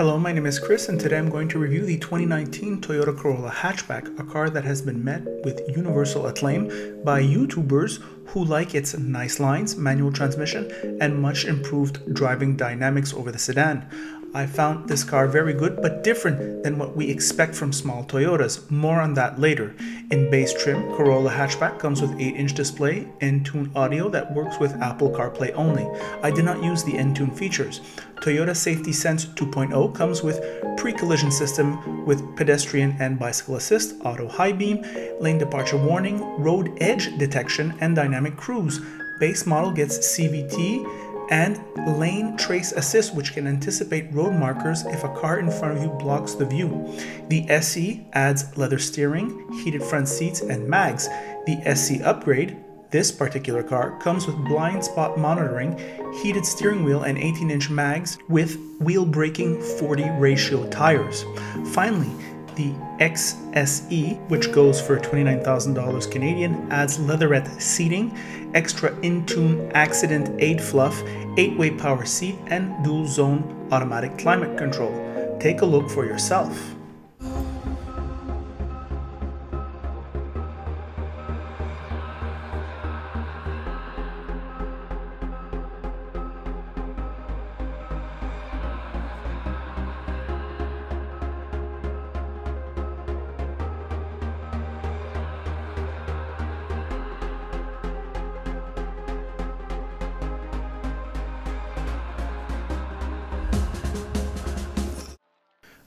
Hello, my name is Chris and today I'm going to review the 2019 Toyota Corolla Hatchback, a car that has been met with universal acclaim by YouTubers who like its nice lines, manual transmission, and much improved driving dynamics over the sedan. I found this car very good but different than what we expect from small Toyotas. More on that later. In base trim, Corolla Hatchback comes with 8-inch display, Entune audio that works with Apple CarPlay only. I did not use the Entune features. Toyota Safety Sense 2.0 comes with pre-collision system with pedestrian and bicycle assist, auto high beam, lane departure warning, road edge detection, and dynamic cruise. Base model gets CVT and lane trace assist, which can anticipate road markers if a car in front of you blocks the view. The SE adds leather steering, heated front seats, and mags. The SE upgrade, this particular car, comes with blind spot monitoring, heated steering wheel, and 18-inch mags with wheel braking 40 ratio tires. Finally, the XSE, which goes for $29,000 Canadian, adds leatherette seating, extra Entune accident aid fluff, 8-way power seat, and dual zone automatic climate control. Take a look for yourself.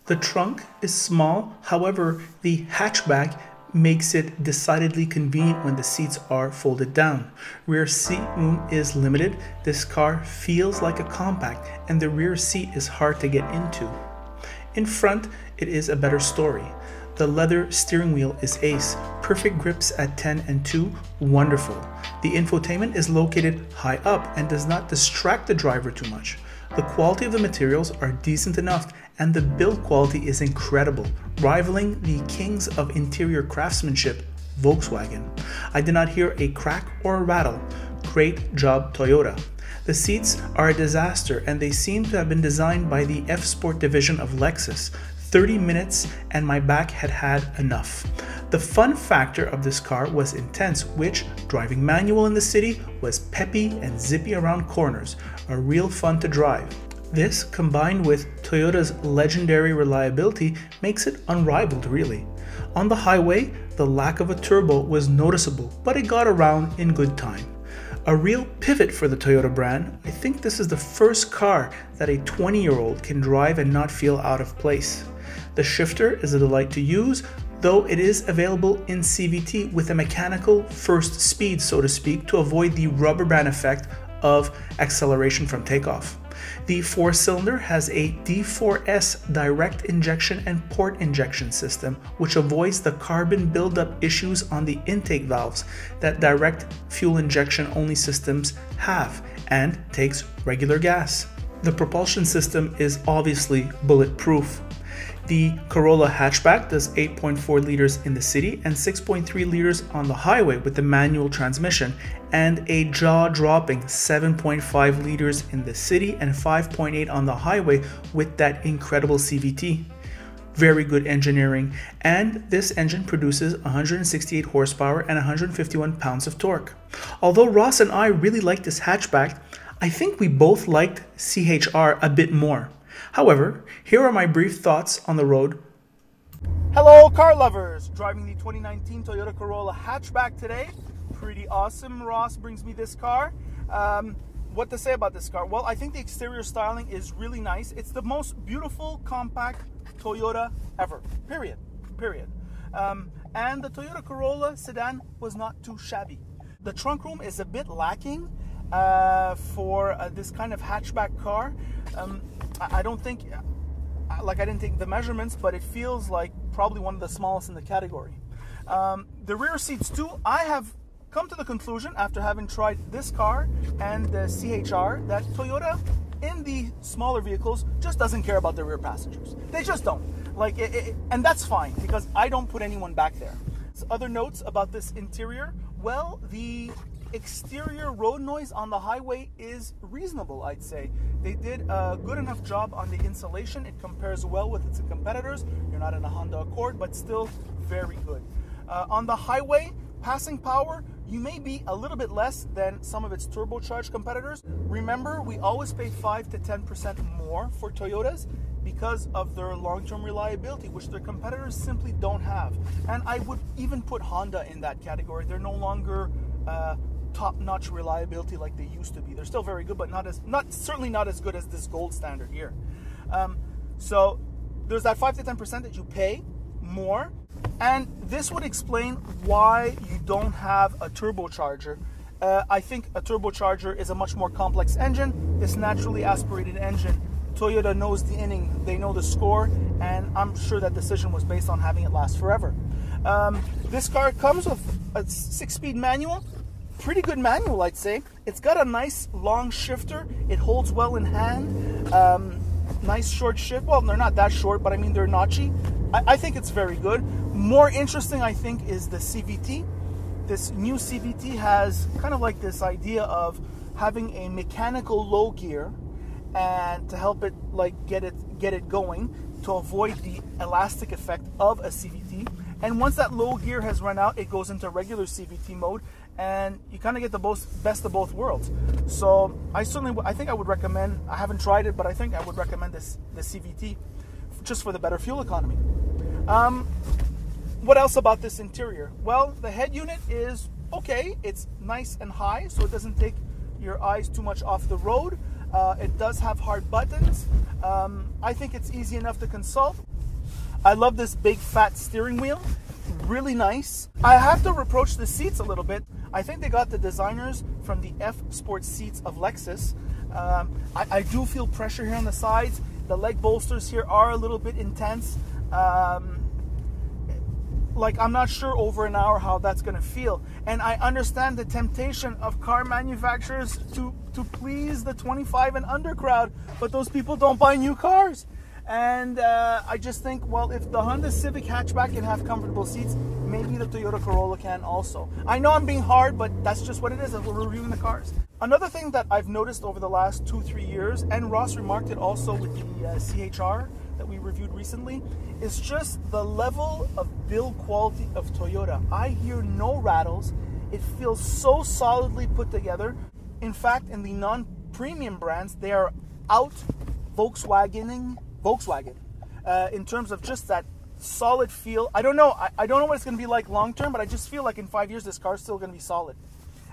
The trunk is small, however, the hatchback makes it decidedly convenient when the seats are folded down. Rear seat room is limited. This car feels like a compact, and the rear seat is hard to get into. In front, it is a better story. The leather steering wheel is ace. Perfect grips at 10 and 2, wonderful. The infotainment is located high up and does not distract the driver too much. The quality of the materials are decent enough, and the build quality is incredible, rivaling the kings of interior craftsmanship, Volkswagen. I did not hear a crack or a rattle. Great job, Toyota. The seats are a disaster, and they seem to have been designed by the F-Sport division of Lexus. 30 minutes and my back had enough. The fun factor of this car was intense, which driving manual in the city was peppy and zippy around corners, a real fun to drive. This, combined with Toyota's legendary reliability, makes it unrivaled really. On the highway, the lack of a turbo was noticeable, but it got around in good time. A real pivot for the Toyota brand. I think this is the first car that a 20-year-old can drive and not feel out of place. The shifter is a delight to use, though it is available in CVT with a mechanical first speed, so to speak, to avoid the rubber band effect of acceleration from takeoff. The 4-cylinder has a D4S direct injection and port injection system, which avoids the carbon buildup issues on the intake valves that direct fuel injection only systems have, and takes regular gas. The propulsion system is obviously bulletproof. The Corolla Hatchback does 8.4 liters in the city and 6.3 liters on the highway with the manual transmission, and a jaw-dropping 7.5 liters in the city and 5.8 on the highway with that incredible CVT. Very good engineering, and this engine produces 168 horsepower and 151 pounds of torque. Although Ross and I really liked this hatchback, I think we both liked C-HR a bit more. However, here are my brief thoughts on the road. Hello car lovers! Driving the 2019 Toyota Corolla Hatchback today. Pretty awesome. Ross brings me this car. What to say about this car? Well, I think the exterior styling is really nice. It's the most beautiful compact Toyota ever. Period. And the Toyota Corolla sedan was not too shabby. The trunk room is a bit lacking for this kind of hatchback car. I don't think, I didn't take the measurements, but it feels like probably one of the smallest in the category. The rear seats too, I have come to the conclusion after having tried this car and the C-HR that Toyota in the smaller vehicles just doesn't care about the rear passengers. They just don't. And that's fine because I don't put anyone back there. So other notes about this interior, well, the exterior road noise on the highway is reasonable, I'd say. They did a good enough job on the insulation. It compares well with its competitors. You're not in a Honda Accord, but still very good. On the highway, passing power, you may be a little bit less than some of its turbocharged competitors. Remember, we always pay 5 to 10% more for Toyotas because of their long-term reliability, which their competitors simply don't have. And I would even put Honda in that category. They're no longer top-notch reliability like they used to be. They're still very good, but certainly not as good as this gold standard here. So there's that 5 to 10% that you pay more. And this would explain why you don't have a turbocharger. I think a turbocharger is a much more complex engine. It's naturally aspirated engine. Toyota knows the inning, they know the score, and I'm sure that decision was based on having it last forever. This car comes with a 6-speed manual. Pretty good manual, I'd say. It's got a nice long shifter. It holds well in hand. Nice short shift. Well, they're not that short, but I mean, they're notchy. I think it's very good. More interesting, I think, is the CVT. This new CVT has kind of like this idea of having a mechanical low gear and to help it like get it going to avoid the elastic effect of a CVT. And once that low gear has run out, it goes into regular CVT mode and you kind of get the best of both worlds. So I think I would recommend, I haven't tried it, but I think I would recommend the CVT just for the better fuel economy. What else about this interior? Well, the head unit is okay. It's nice and high, so it doesn't take your eyes too much off the road. It does have hard buttons. I think it's easy enough to consult. I love this big fat steering wheel, really nice. I have to reproach the seats a little bit. I think they got the designers from the F-Sport seats of Lexus. I do feel pressure here on the sides. The leg bolsters here are a little bit intense. Like, I'm not sure over an hour how that's gonna feel. And I understand the temptation of car manufacturers to please the 25 and under crowd, but those people don't buy new cars. And I just think, well, if the Honda Civic Hatchback can have comfortable seats, maybe the Toyota Corolla can also. I know I'm being hard, but that's just what it is, and we're reviewing the cars. Another thing that I've noticed over the last 2-3 years, and Ross remarked it also with the C-HR that we reviewed recently, is just the level of build quality of Toyota. I hear no rattles. It feels so solidly put together. In fact, in the non-premium brands, they are out Volkswagen in terms of just that solid feel. I don't know. I don't know what it's going to be like long term, but I just feel like in 5 years this car is still going to be solid.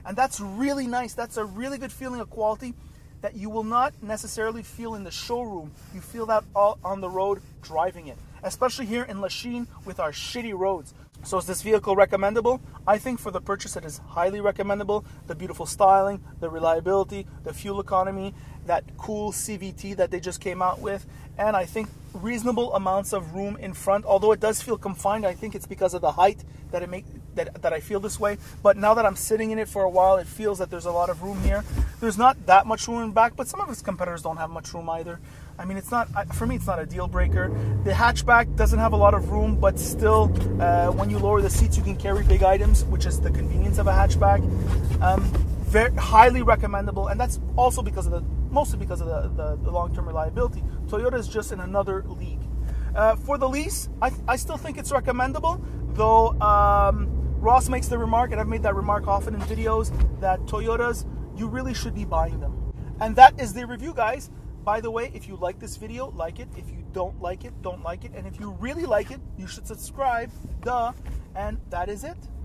And that's really nice. That's a really good feeling of quality that you will not necessarily feel in the showroom. You feel that all on the road driving it, especially here in Lachine with our shitty roads. So is this vehicle recommendable? I think for the purchase it is highly recommendable. The beautiful styling, the reliability, the fuel economy, that cool CVT that they just came out with, and I think reasonable amounts of room in front. Although it does feel confined, I think it's because of the height that I feel this way. But now that I'm sitting in it for a while, it feels that there's a lot of room here. There's not that much room in back, but some of its competitors don't have much room either. I mean, it's not, for me, it's not a deal breaker. The hatchback doesn't have a lot of room, but still, when you lower the seats, you can carry big items, which is the convenience of a hatchback. Very highly recommendable, and that's also because of mostly because of the long-term reliability. Toyota is just in another league. For the lease, I still think it's recommendable, though Ross makes the remark, and I've made that remark often in videos, that Toyotas, you really should be buying them. And that is the review, guys. By the way, if you like this video, like it. If you don't like it, don't like it. And if you really like it, you should subscribe. Duh. And that is it.